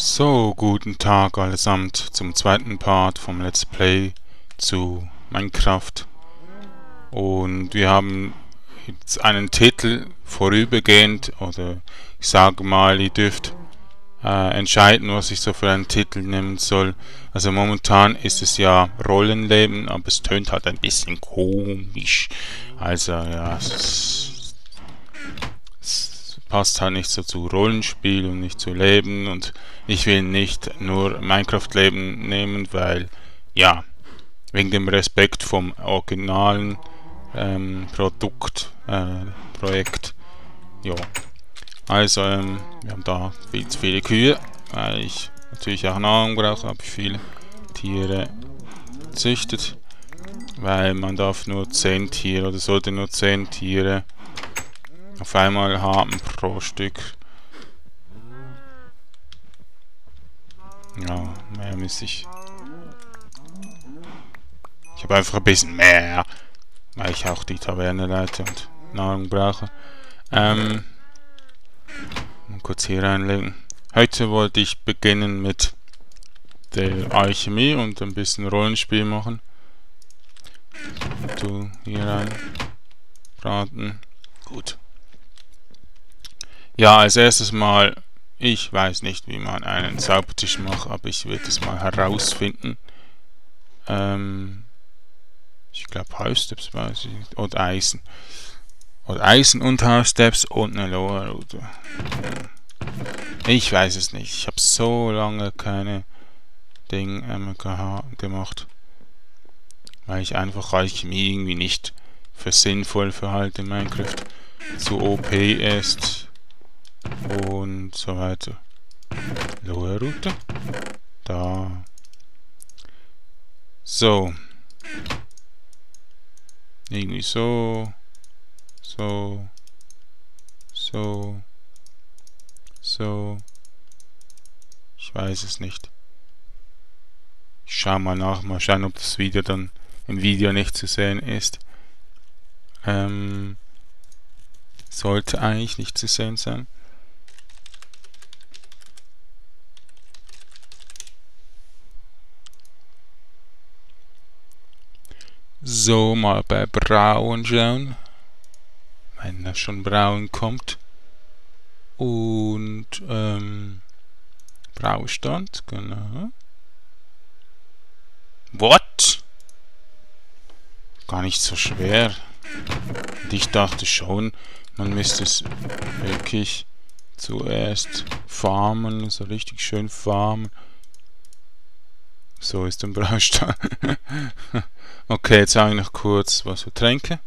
So, guten Tag allesamt zum zweiten Part vom Let's Play zu Minecraft. Und wir haben jetzt einen Titel vorübergehend, oder ich sage mal, ihr dürft entscheiden, was ich so für einen Titel nehmen soll. Also momentan ist es ja Rollenleben, aber es tönt halt ein bisschen komisch. Also ja, es passt halt nicht so zu Rollenspiel und nicht zu Leben, und ich will nicht nur Minecraft-Leben nehmen, weil ja, wegen dem Respekt vom originalen Projekt. Ja. Also, wir haben da viel zu viele Kühe, weil ich natürlich auch Nahrung brauche, habe ich viele Tiere gezüchtet, weil man darf nur 10 Tiere oder sollte nur 10 Tiere auf einmal haben pro Stück. Ja, mehr müsste ich. Ich habe einfach ein bisschen mehr, weil ich auch die Taverne leite und Nahrung brauche. Mal kurz hier reinlegen. Heute wollte ich beginnen mit der Alchemie und ein bisschen Rollenspiel machen. Du hier rein. Braten. Gut. Ja, als erstes mal, ich weiß nicht, wie man einen Zaubertisch macht, aber ich werde es mal herausfinden. Ich glaube Halfsteps, weiß ich nicht. Und Eisen. Oder Eisen und Halfsteps und eine Loa-Route. Ich weiß es nicht. Ich habe so lange keine Ding MKH gemacht. Weil ich einfach Alchemie irgendwie nicht für sinnvoll verhalte in Minecraft. Zu OP ist. Und so weiter. Loa-Route. Da. So. Irgendwie so. So. Ich weiß es nicht. Ich schau mal nach, mal schauen, ob das Video dann im Video nicht zu sehen ist. Sollte eigentlich nicht zu sehen sein. So, mal bei Braun schauen. Wenn da schon Braun kommt. Und Braustand, genau. What? Gar nicht so schwer. Und ich dachte schon, man müsste es wirklich zuerst farmen, so richtig schön farmen. So ist ein Braustand. Okay, jetzt sage ich noch kurz, was für Tränke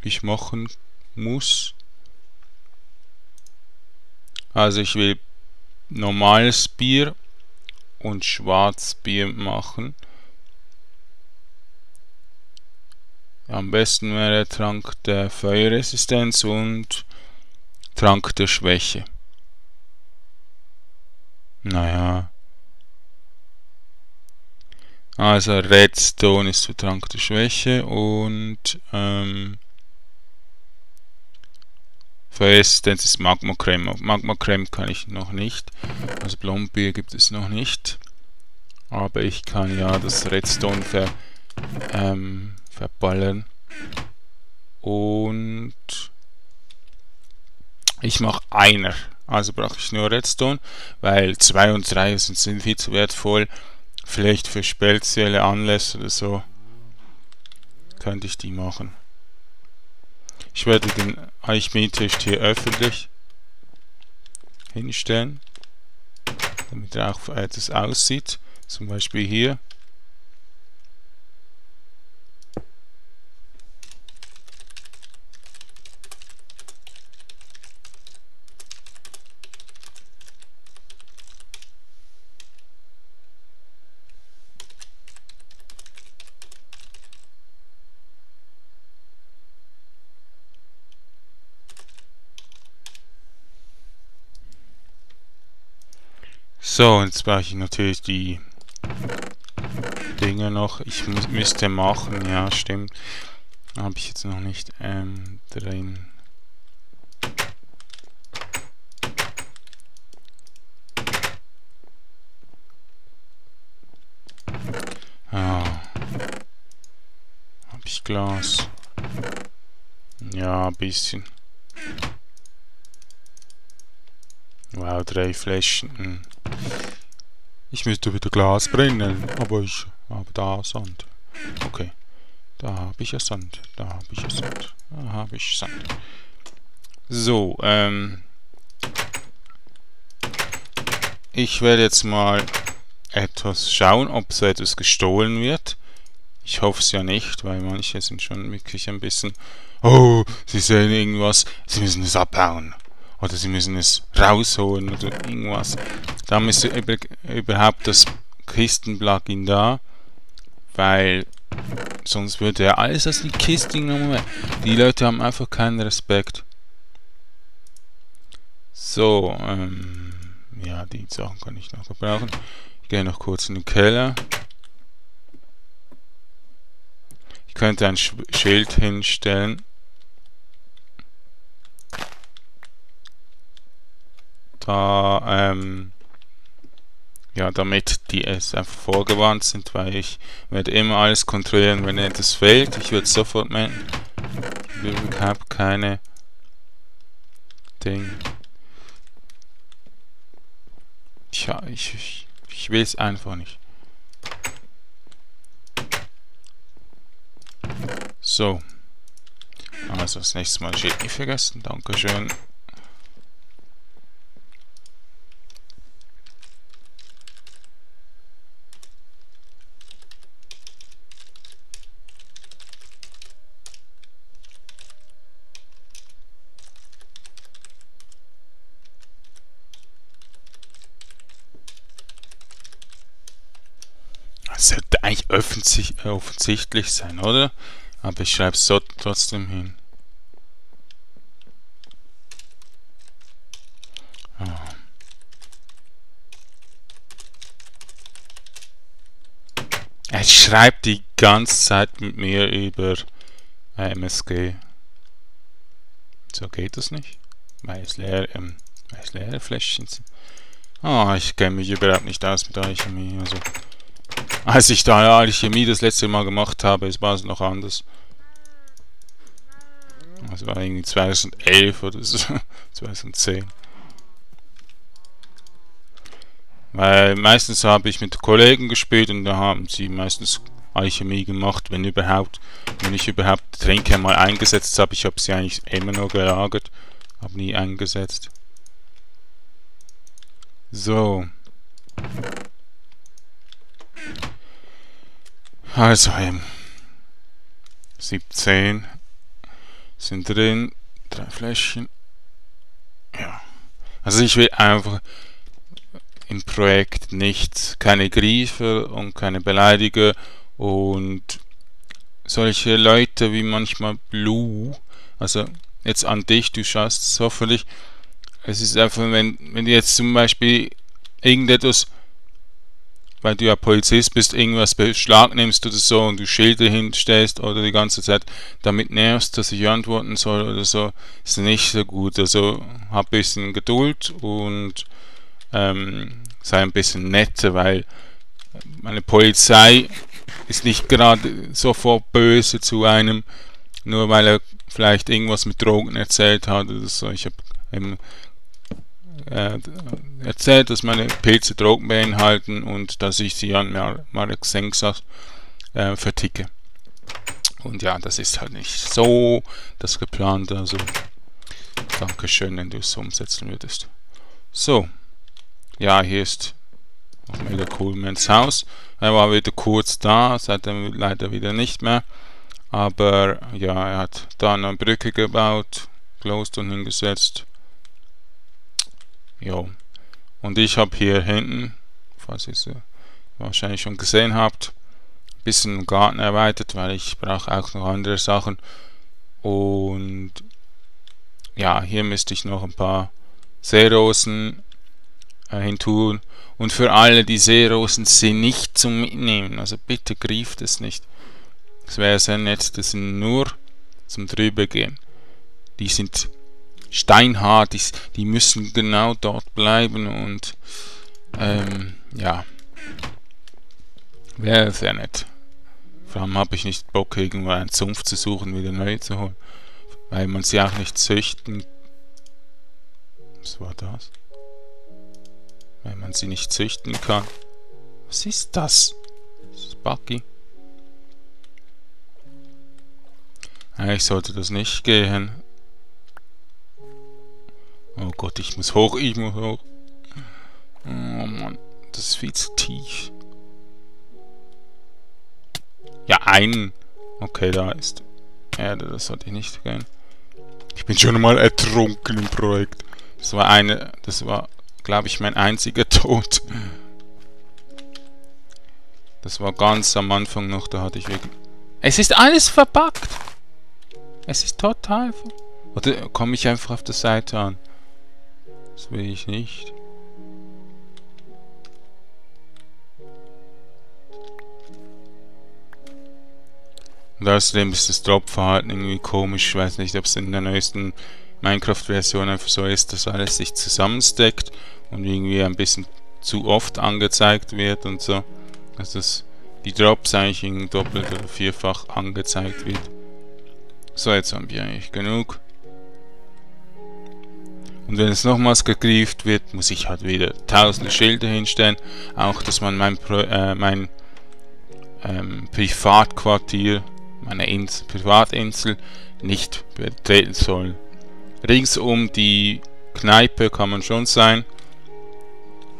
ich machen muss. Also ich will normales Bier und Schwarzbier machen. Am besten wäre Trank der Feuerresistenz und Trank der Schwäche. Naja. Also Redstone ist für Trank der Schwäche und Feuerresistenz ist Magma-Creme. Magma-Creme kann ich noch nicht. Also Blombier gibt es noch nicht. Aber ich kann ja das Redstone verballern. Und ich mache einer. Also brauche ich nur Redstone, weil 2 und 3 sind viel zu wertvoll. Vielleicht für spezielle Anlässe oder so könnte ich die machen. Ich werde den Alchemietisch hier öffentlich hinstellen, damit er auch etwas aussieht. Zum Beispiel hier. So, jetzt brauche ich natürlich die Dinge noch. Ich müsste machen, ja, stimmt. Habe ich jetzt noch nicht drin. Glas. Ja, ein bisschen. Wow, 3 Flaschen. Ich müsste wieder Glas brennen, aber ich habe da Sand. Okay. Da habe ich ja Sand. Da habe ich ja Sand. Da habe ich Sand. So, ich werde jetzt mal etwas schauen, ob so etwas gestohlen wird. Ich hoffe es ja nicht, weil manche sind schon wirklich ein bisschen... Oh, sie sehen irgendwas, sie müssen es abbauen. Oder sie müssen es rausholen oder irgendwas. Da ist überhaupt das Kisten-Plugin da, weil sonst würde ja alles aus den Kisten genommen werden. Die Leute haben einfach keinen Respekt. So, ja, die Sachen kann ich noch gebrauchen. Ich gehe noch kurz in den Keller. Ich könnte ein Schild hinstellen. Da, ja, damit die es einfach vorgewarnt sind, weil ich werde immer alles kontrollieren, wenn etwas fehlt. Ich würde sofort melden. Ich habe keine Ding. Tja, ich will es einfach nicht. So. Also das nächste Mal Schild nicht vergessen. Dankeschön. Sollte eigentlich offensichtlich sein, oder? Aber ich schreibe es so trotzdem hin. Oh. Er schreibt die ganze Zeit mit mir über MSG. So geht das nicht. Weil es leere Fläschchen sind. Oh, ich kenne mich überhaupt nicht aus mit Alchemie. Also. Als ich da Alchemie das letzte Mal gemacht habe, es war es noch anders. Es war irgendwie 2011 oder so, 2010. Weil meistens habe ich mit Kollegen gespielt und da haben sie meistens Alchemie gemacht, wenn überhaupt. Wenn ich überhaupt Tränke mal eingesetzt habe, ich habe sie eigentlich immer nur gelagert, habe nie eingesetzt. So. Also 17 sind drin, 3 Fläschchen. Ja. Also ich will einfach im Projekt nicht keine Griefe und keine Beleidiger und solche Leute wie manchmal Blue. Also jetzt an dich, du schaust es hoffentlich. Es ist einfach, wenn du jetzt zum Beispiel irgendetwas, weil du ja Polizist bist, irgendwas beschlagnimmst oder so und du Schilder hinstellst oder die ganze Zeit damit nervst, dass ich antworten soll oder so, ist nicht so gut. Also hab ein bisschen Geduld und sei ein bisschen netter, weil meine Polizei ist nicht gerade sofort böse zu einem, nur weil er vielleicht irgendwas mit Drogen erzählt hat oder so. Ich habe erzählt, dass meine Pilze Drogen beinhalten und dass ich sie an Marek Senksas verticke. Und ja, das ist halt nicht so das geplante, also dankeschön, wenn du es umsetzen würdest. So, ja, hier ist noch wieder Coolmans Haus. Er war wieder kurz da, seitdem leider wieder nicht mehr. Aber ja, er hat da eine Brücke gebaut, Glowstone hingesetzt. Jo. Und ich habe hier hinten, falls ihr es wahrscheinlich schon gesehen habt, ein bisschen Garten erweitert, weil ich brauche auch noch andere Sachen. Und ja, hier müsste ich noch ein paar Seerosen hintun. Und für alle, die Seerosen sind nicht zum Mitnehmen, also bitte greift es nicht. Es wäre sehr nett, das sind nur zum Drübergehen. Die sind steinhart, die müssen genau dort bleiben und ja, wäre sehr nett Vor allem habe ich nicht Bock, irgendwo einen Sumpf zu suchen, wieder neu zu holen. Weil man sie auch nicht züchten... Was war das? Weil man sie nicht züchten kann. Was ist das? Das ist Bucky. Eigentlich sollte das nicht gehen. Oh Gott, ich muss hoch, ich muss hoch. Oh Mann, das ist viel zu tief. Ja, einen. Okay, da ist Erde, das sollte ich nicht gehen. Ich bin schon mal ertrunken im Projekt. Das war, glaube ich, mein einziger Tod. Das war ganz am Anfang noch, da hatte ich wirklich... Es ist alles verpackt! Es ist total... Oder komme ich einfach auf der Seite an? Das will ich nicht. Und außerdem ist das Drop-Verhalten irgendwie komisch. Ich weiß nicht, ob es in der neuesten Minecraft-Version einfach so ist, dass alles sich zusammensteckt und irgendwie ein bisschen zu oft angezeigt wird und so. Also dass die Drops eigentlich doppelt oder vierfach angezeigt wird. So, jetzt haben wir eigentlich genug. Und wenn es nochmals gegrieft wird, muss ich halt wieder tausende Schilder hinstellen. Auch, dass man mein Privatquartier, meine Privatinsel, nicht betreten soll. Rings um die Kneipe kann man schon sein.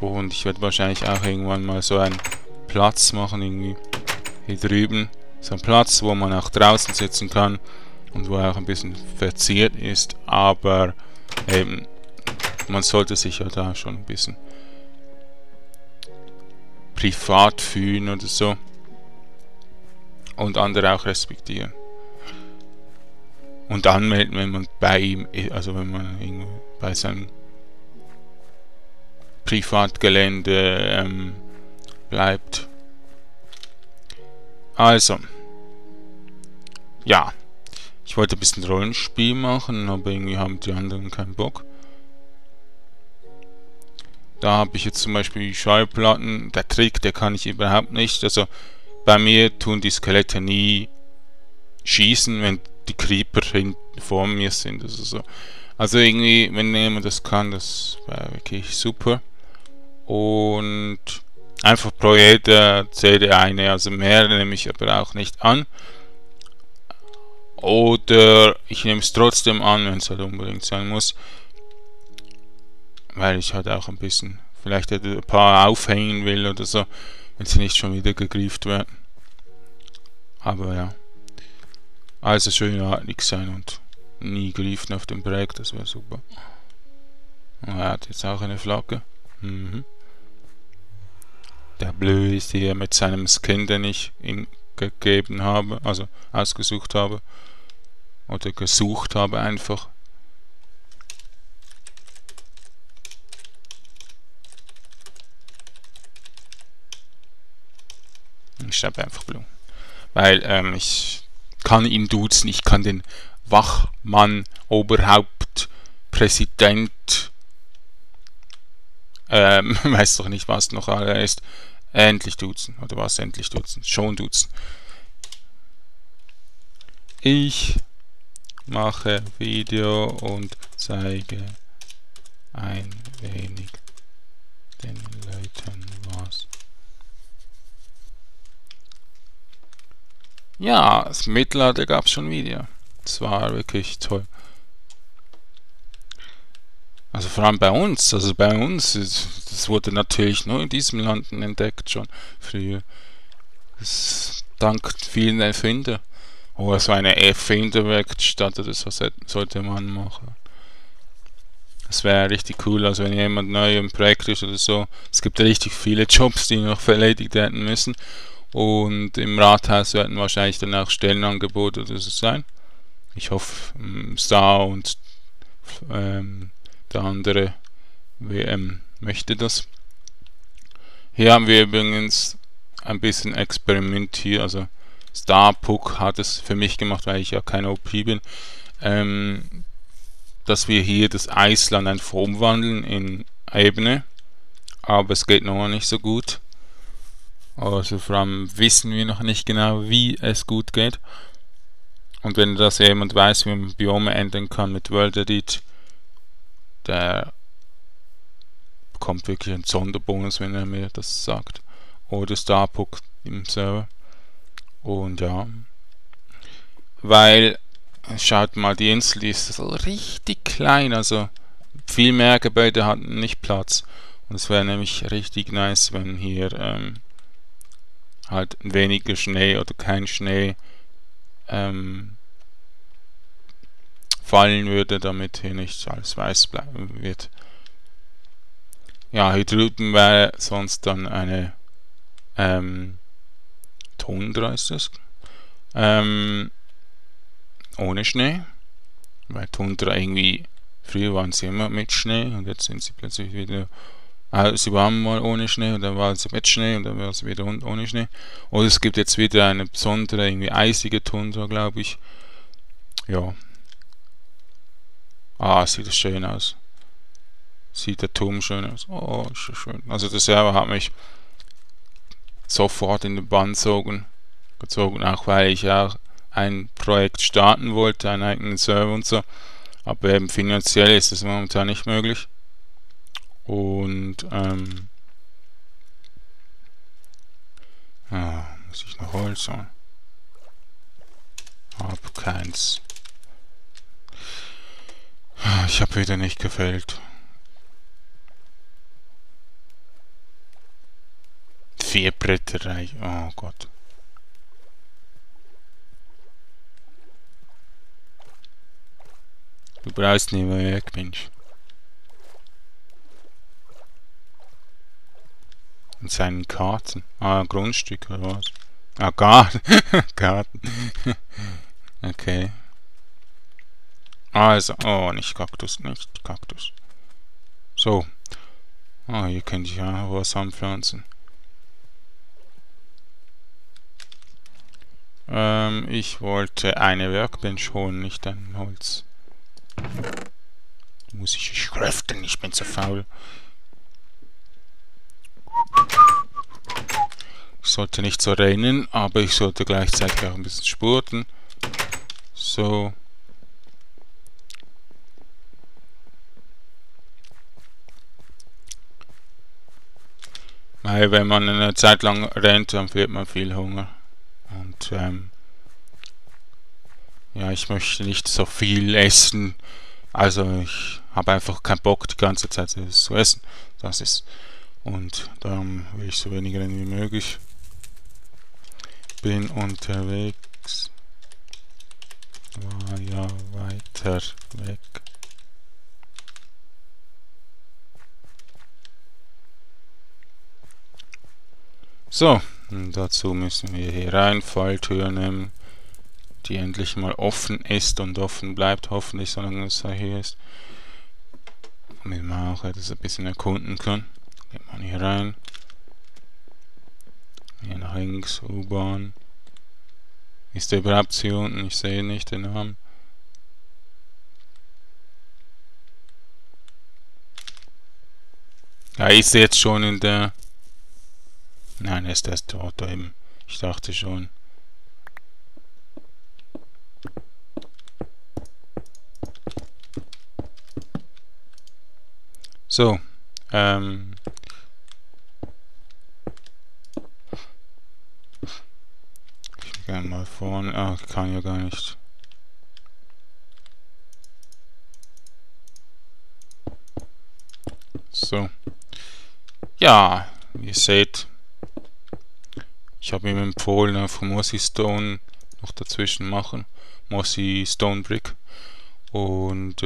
Und ich werde wahrscheinlich auch irgendwann mal so einen Platz machen, irgendwie hier drüben. So ein Platz, wo man auch draußen sitzen kann und wo er auch ein bisschen verziert ist, aber eben, man sollte sich ja da schon ein bisschen privat fühlen oder so und andere auch respektieren. Und anmelden, wenn man bei ihm, also wenn man irgendwo bei seinem Privatgelände bleibt. Also, ja, ich wollte ein bisschen Rollenspiel machen, aber irgendwie haben die anderen keinen Bock. Da habe ich jetzt zum Beispiel die Schallplatten, der Trick, der kann ich überhaupt nicht. Also bei mir tun die Skelette nie schießen, wenn die Creeper vor mir sind. Also, so. Also irgendwie, wenn jemand das kann, das wäre wirklich super. Und einfach pro jeder zähle eine, also mehrere nehme ich aber auch nicht an. Oder ich nehme es trotzdem an, wenn es halt unbedingt sein muss. Weil ich halt auch ein bisschen, vielleicht ein paar aufhängen will oder so, wenn sie nicht schon wieder gegrieft werden. Aber ja. Also schön artig sein und nie griefen auf dem Projekt, das wäre super. Er hat jetzt auch eine Flagge. Mhm. Der Blöde ist hier mit seinem Skin, den ich ihm gegeben habe, also ausgesucht habe. Oder gesucht habe einfach. Ich schreibe einfach Blue. Weil ich kann ihn duzen, ich kann den Wachmann, Oberhaupt, Präsident, weiß doch nicht, was noch alle ist. Endlich duzen. Oder was? Endlich duzen. Schon duzen. Ich mache Video und zeige ein wenig den Leuten was. Ja, das Mittelalter gab es schon Video. Das war wirklich toll. Also vor allem bei uns, das wurde natürlich nur in diesem Land entdeckt schon früher. Das dank vielen Erfinder. Oh, so eine Erfinderwerkstatt, das sollte man machen. Das wäre richtig cool, also wenn jemand neu im Projekt ist oder so. Es gibt richtig viele Jobs, die noch erledigt werden müssen. Und im Rathaus werden wahrscheinlich dann auch Stellenangebote oder so sein. Ich hoffe, Star und der andere WM möchte das. Hier haben wir übrigens ein bisschen experimentiert. Also StarPuck hat es für mich gemacht, weil ich ja kein OP bin. Dass wir hier das Eisland einfach umwandeln in Ebene. Aber es geht noch nicht so gut. Also vor allem wissen wir noch nicht genau, wie es gut geht. Und wenn das jemand weiß, wie man Biome ändern kann mit WorldEdit, der bekommt wirklich einen Sonderbonus, wenn er mir das sagt. Oder StarPuck im Server. Und ja, weil, schaut mal, die Insel ist so richtig klein, also viel mehr Gebäude hatten nicht Platz. Und es wäre nämlich richtig nice, wenn hier halt weniger Schnee oder kein Schnee fallen würde, damit hier nicht alles weiß bleiben wird. Ja, hier drüben wäre sonst dann eine Tundra, ist das? Ohne Schnee, weil Tundra irgendwie, früher waren sie immer mit Schnee und jetzt sind sie plötzlich wieder, sie waren mal ohne Schnee und dann war sie mit Schnee und dann war sie wieder ohne Schnee. Oder es gibt jetzt wieder eine besondere, irgendwie eisige Tundra, glaube ich. Ja. Ah, sieht das schön aus. Sieht der Turm schön aus. Oh, ist so schön. Also der Server hat mich sofort in den Bann gezogen, auch weil ich auch ein Projekt starten wollte, einen eigenen Server und so. Aber eben finanziell ist das momentan nicht möglich. Und muss ich noch Holz holen? Hab keins. Ich habe wieder nicht gefällt. 4 Bretter reichen. Oh Gott. Du brauchst nicht mehr weg, Mensch. Und seinen Karten. Ah, Grundstück oder was? Ah, Garten. Garten. Okay. Also, oh, nicht Kaktus, nicht Kaktus. So. Ah, hier könnte ich ja noch was anpflanzen. Ich wollte eine Workbench holen, nicht ein Holz. Muss ich craften, ich bin zu faul. Ich sollte nicht so rennen, aber ich sollte gleichzeitig auch ein bisschen spurten. So. Weil wenn man eine Zeit lang rennt, dann fühlt man viel Hunger. Und ja, ich möchte nicht so viel essen. Also ich habe einfach keinen Bock, die ganze Zeit zu essen. Das ist. Und darum will ich so wenig rennen wie möglich. Bin unterwegs. War ja weiter weg. So, und dazu müssen wir hier rein Falltür nehmen, die endlich mal offen ist und offen bleibt, hoffentlich, solange es hier ist. Damit man auch etwas ein bisschen erkunden kann. Geht man hier rein. Hier nach links, U-Bahn. Ist der überhaupt hier unten? Ich sehe nicht den Namen. Ja, ich sehe jetzt schon in der... Nein, er ist erst dort eben. Ich dachte schon. So. Ich gehe mal vorne. Ah, ich kann ja gar nicht. So. Ja, ihr seht. Ich habe ihm empfohlen, einfach Mossy Stone noch dazwischen machen. Mossy Stone Brick. Und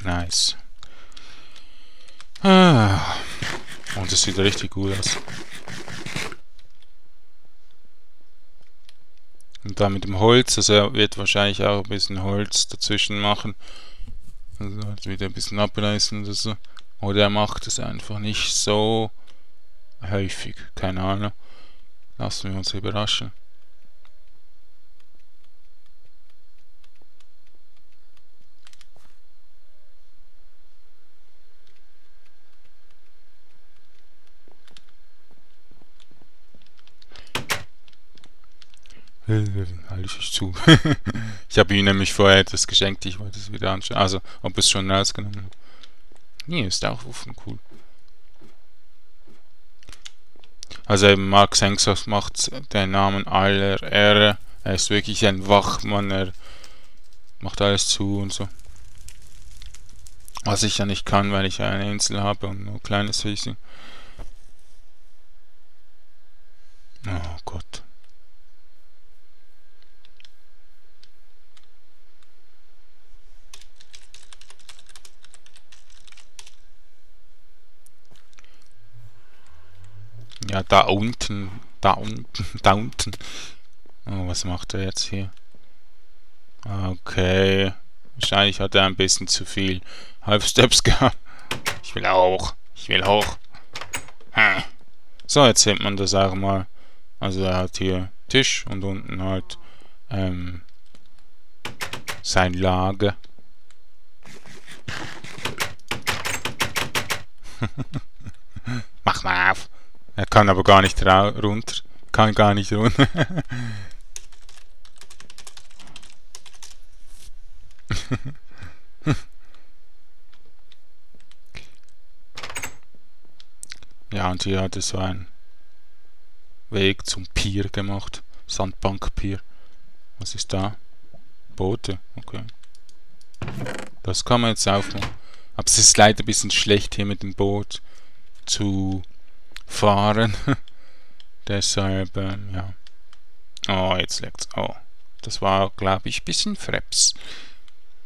nice. Ah. Und es sieht richtig gut aus. Und da mit dem Holz, also er wird wahrscheinlich auch ein bisschen Holz dazwischen machen. Also wieder ein bisschen abreißen oder so. Oder er macht es einfach nicht so häufig, keine Ahnung. Lassen wir uns überraschen. Halte ich zu. Ich habe ihm nämlich vorher etwas geschenkt, ich wollte es wieder anschauen. Also, ob es schon nass genommen hat. Nee, ist auch cool. Also eben, Marek Senksas macht den Namen aller Ehre. Er ist wirklich ein Wachmann, er macht alles zu und so. Was ich ja nicht kann, weil ich ja eine Insel habe und nur kleines Fisch. Oh Gott. Ja, da unten, da unten, da unten. Oh, was macht er jetzt hier? Okay. Wahrscheinlich hat er ein bisschen zu viel Half-Steps gehabt. Ich will auch. Ich will hoch. Ha. So, jetzt sieht man das auch mal. Also er hat hier Tisch und unten halt sein Lager. Mach mal auf. Er kann aber gar nicht runter. Kann gar nicht runter. Ja, und hier hat es so einen Weg zum Pier gemacht. Sandbank-Pier. Was ist da? Boote. Okay. Das kann man jetzt aufmachen. Aber es ist leider ein bisschen schlecht hier mit dem Boot zu fahren. Deshalb, ja. Oh, jetzt leckt's. Oh. Das war, glaube ich, ein bisschen Fraps.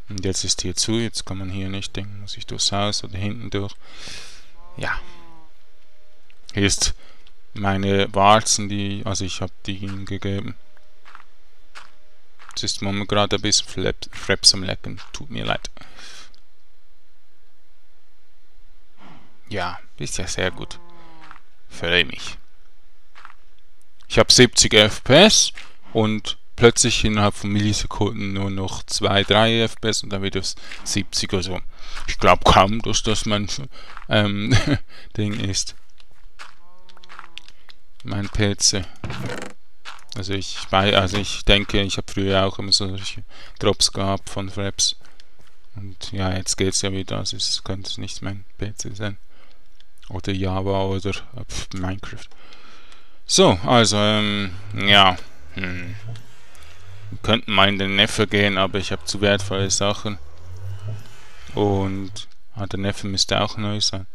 Und jetzt ist hier zu. Jetzt kann man hier nicht denken, muss ich durchs Haus oder hinten durch. Ja. Hier ist meine Warzen, die, also ich habe die ihm gegeben. Jetzt ist Mama gerade ein bisschen Fraps am Lecken. Tut mir leid. Ja, ist ja sehr gut. Freue mich. Ich habe 70 FPS und plötzlich innerhalb von Millisekunden nur noch 2-3 FPS und dann wird es 70 oder so. Ich glaube kaum, dass das mein Ding ist. Mein PC. Also ich denke, ich habe früher auch immer solche Drops gehabt von Fraps. Und ja, jetzt geht es ja wieder, also es könnte nicht mein PC sein. Oder Java oder Minecraft. So, also, ja. Wir könnten mal in den Neffe gehen, aber ich habe zu wertvolle Sachen. Und der Neffe müsste auch neu sein.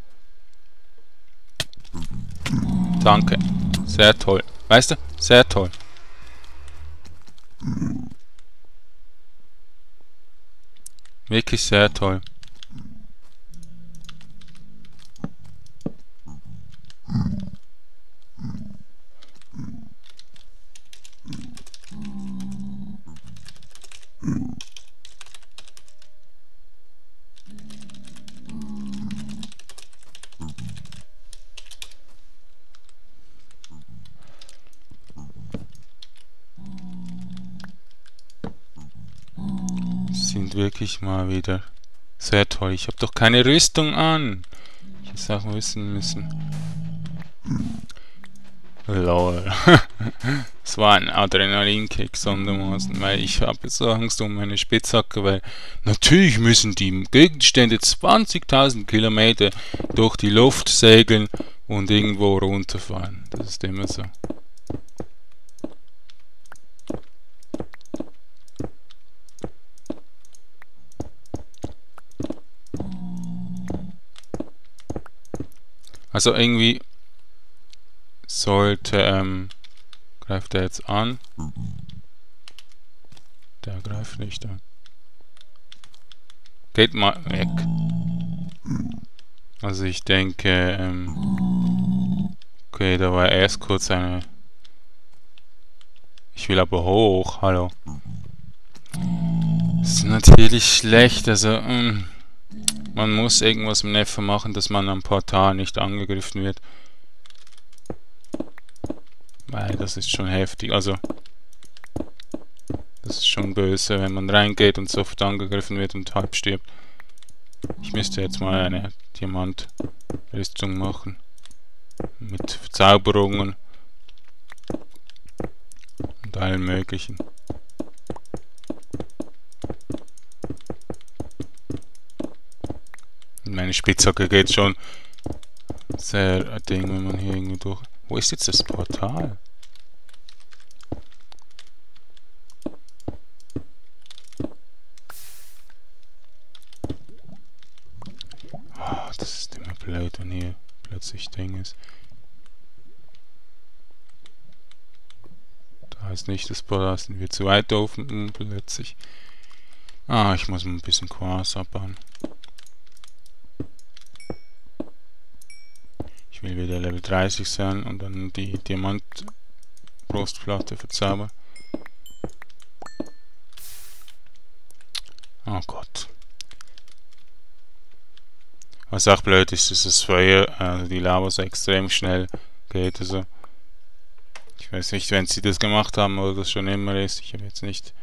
Danke. Sehr toll. Weißt du? Sehr toll. Wirklich sehr toll. Sind wirklich mal wieder sehr toll. Ich habe doch keine Rüstung an. Ich hätte es auch wissen müssen. Lol. Es war ein Adrenalinkick sondermaßen, weil ich habe so Angst um meine Spitzhacke, weil natürlich müssen die Gegenstände 20.000 Kilometer durch die Luft segeln und irgendwo runterfallen. Das ist immer so. Also irgendwie sollte, greift er jetzt an? Der greift nicht an. Geht mal weg. Also ich denke, okay, da war erst kurz eine... Ich will aber hoch, hallo. Das ist natürlich schlecht, also... Man muss irgendwas im Neffe machen, dass man am Portal nicht angegriffen wird. Weil das ist schon heftig. Also, das ist schon böse, wenn man reingeht und sofort angegriffen wird und halb stirbt. Ich müsste jetzt mal eine Diamantrüstung machen. Mit Verzauberungen. Und und allen möglichen. Meine Spitzhacke geht schon sehr ding, wenn man hier irgendwie durch... Wo ist jetzt das Portal? Ah, das ist immer blöd, wenn hier plötzlich Ding ist. Da ist nicht das Portal, sind wir zu weit offen plötzlich. Ah, ich muss mal ein bisschen Quarz abbauen. Ich will wieder Level 30 sein und dann die Diamant-Brustplatte verzaubern. Oh Gott. Was auch blöd ist, ist das Feuer, also die Lava so extrem schnell geht. Also ich weiß nicht, wenn sie das gemacht haben oder das schon immer ist. Ich habe jetzt nicht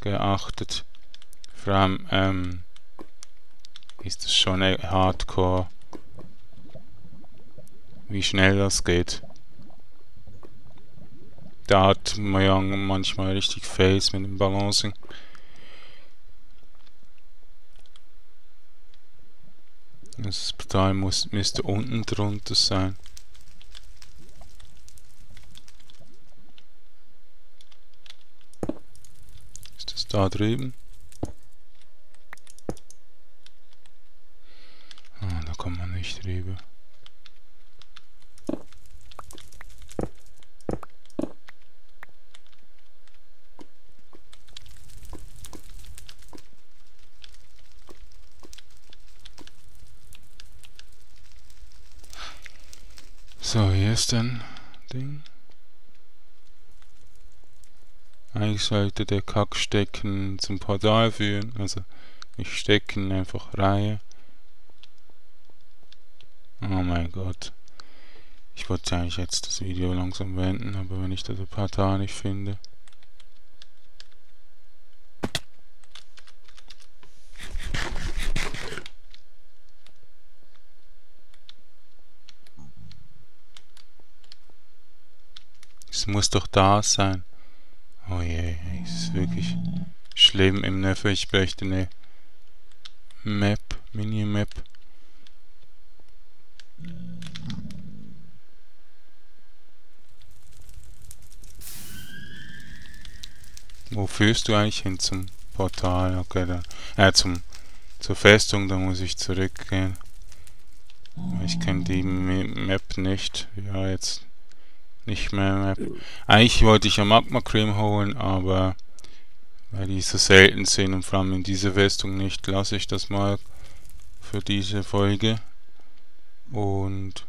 geachtet. Vor allem ist das schon hardcore, wie schnell das geht. Da hat Mojang manchmal richtig Face mit dem Balancing. Das Portal müsste unten drunter sein. Ist das da drüben? Ah, da kommt man nicht drüber. So, hier ist ein Ding. Eigentlich sollte der Kackstecken zum Portal führen. Also nicht stecken, einfach Reihe. Oh mein Gott. Ich wollte eigentlich jetzt das Video langsam beenden, aber wenn ich das Portal nicht finde. Es muss doch da sein. Oh je, es ist wirklich schlimm im Neffe. Ich bräuchte eine Map, Minimap. Wo führst du eigentlich hin? Zum Portal? Okay, dann. Zur Festung, da muss ich zurückgehen. Ich kenne die Map nicht. Ja, jetzt. Nicht mehr Map. Eigentlich wollte ich ja Magma Cream holen, aber weil die so selten sind und vor allem in dieser Festung nicht, lasse ich das mal für diese Folge. Und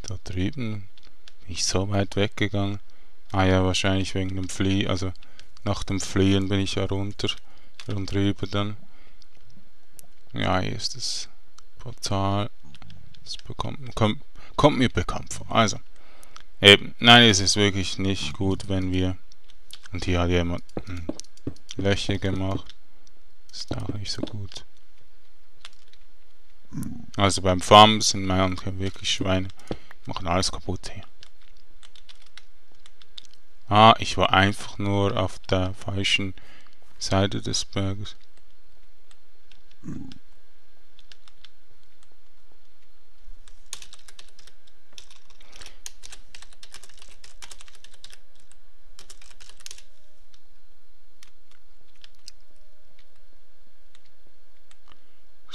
da drüben bin ich so weit weggegangen. Ah ja, wahrscheinlich wegen dem Fliehen, also nach dem Fliehen bin ich ja runter und drüber dann. Ja, hier ist das Portal. Das kommt mir bekannt vor. Also, eben, nein, es ist wirklich nicht gut, wenn wir... Und hier hat jemand Löcher gemacht. Ist auch nicht so gut. Also beim Farmen sind manche wirklich Schweine. Machen alles kaputt hier. Ah, ich war einfach nur auf der falschen Seite des Berges.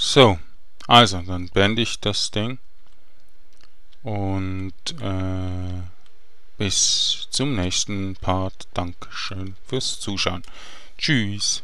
So, also, dann beende ich das Ding und bis zum nächsten Part. Dankeschön fürs Zuschauen. Tschüss.